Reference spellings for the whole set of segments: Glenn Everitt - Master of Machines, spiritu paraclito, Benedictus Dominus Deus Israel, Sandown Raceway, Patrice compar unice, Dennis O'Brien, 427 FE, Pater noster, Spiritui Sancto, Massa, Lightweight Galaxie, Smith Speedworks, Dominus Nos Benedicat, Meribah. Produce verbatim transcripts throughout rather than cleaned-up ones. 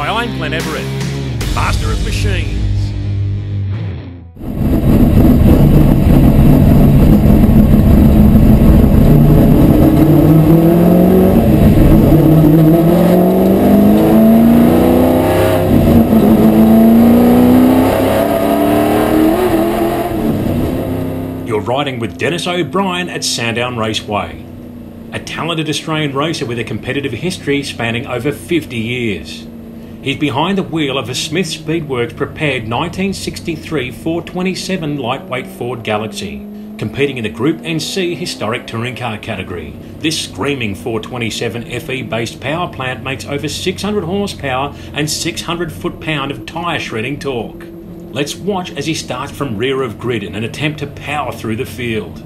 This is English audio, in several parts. Hi, I'm Glenn Everitt, Master of Machines. You're riding with Dennis O'Brien at Sandown Raceway, a talented Australian racer with a competitive history spanning over fifty years. He's behind the wheel of a Smith Speedworks prepared nineteen sixty-three four twenty-seven lightweight Ford Galaxy, competing in the Group N C historic touring car category. This screaming four twenty-seven F E based power plant makes over six hundred horsepower and six hundred foot-pound of tyre shredding torque. Let's watch as he starts from rear of grid in an attempt to power through the field.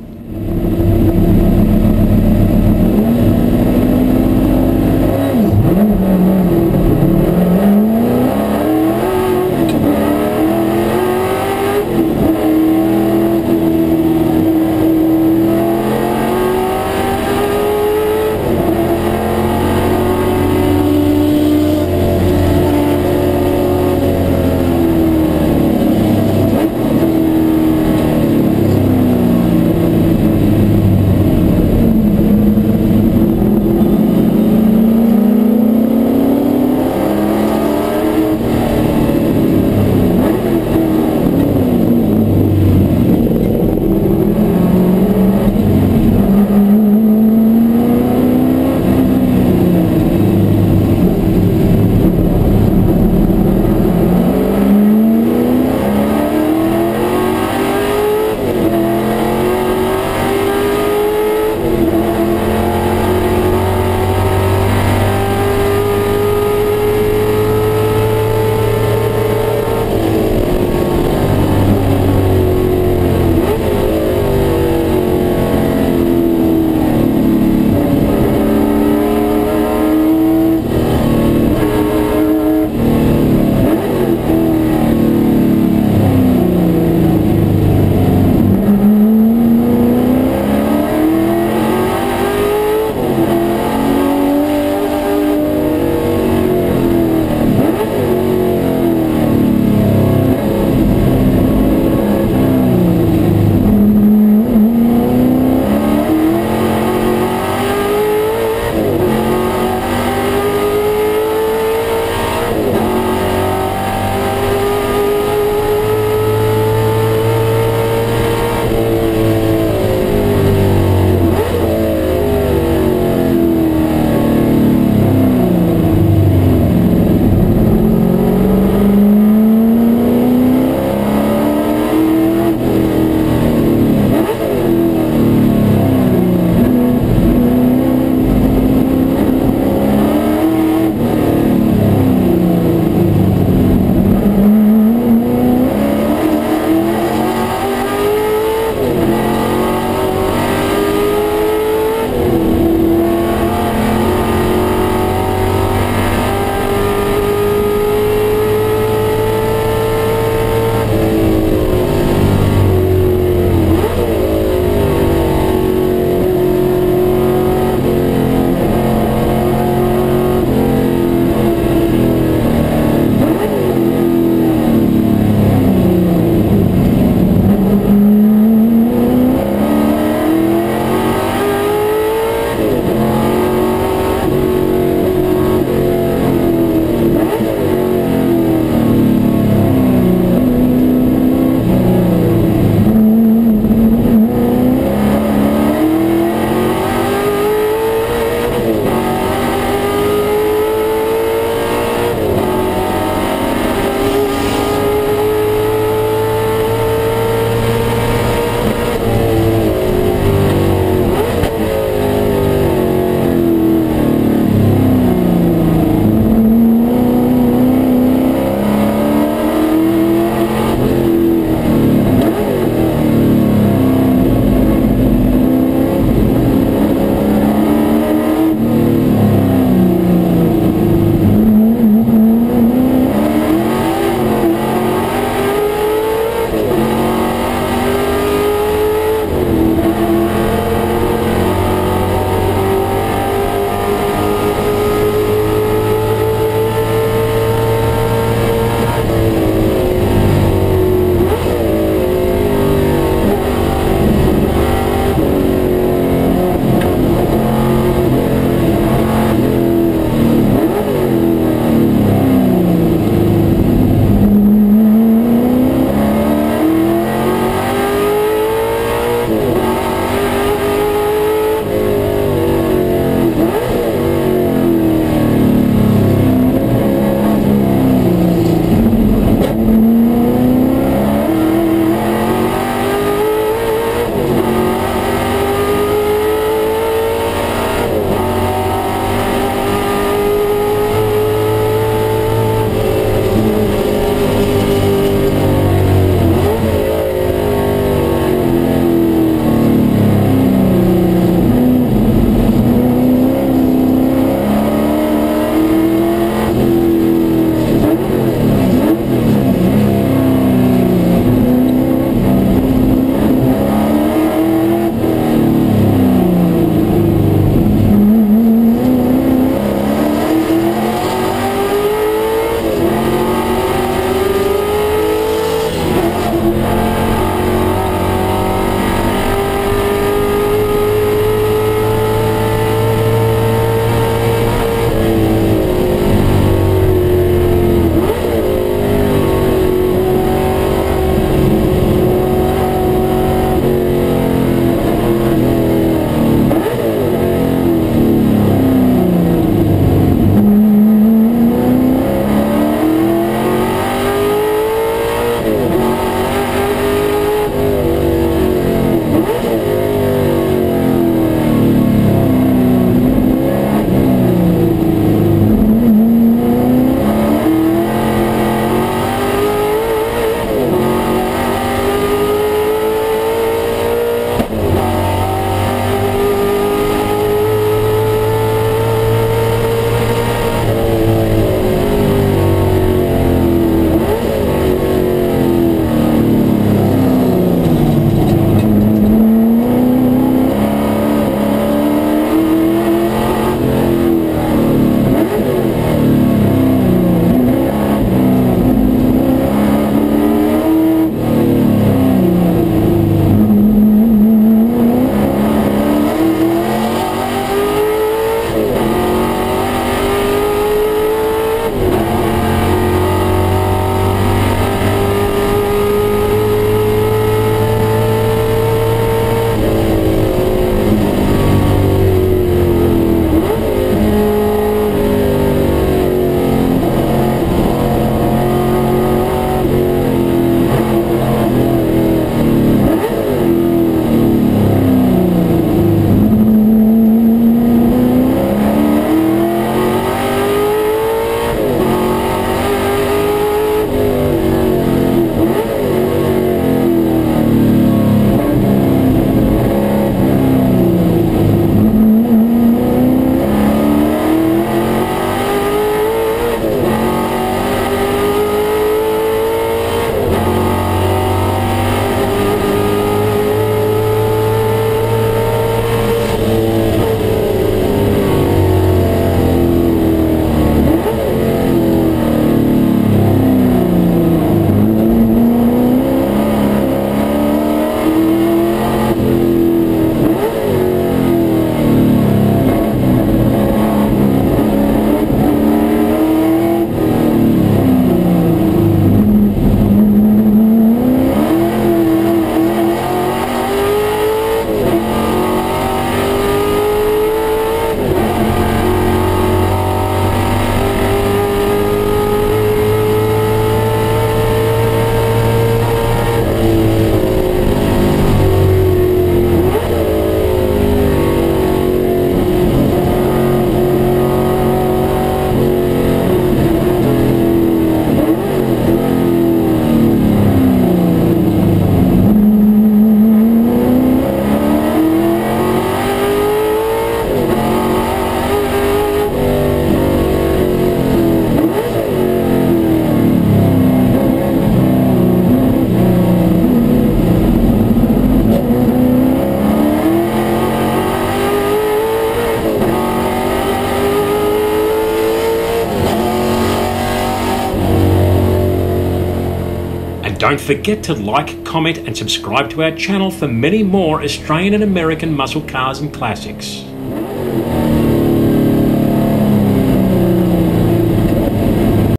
And don't forget to like, comment and subscribe to our channel for many more Australian and American muscle cars and classics.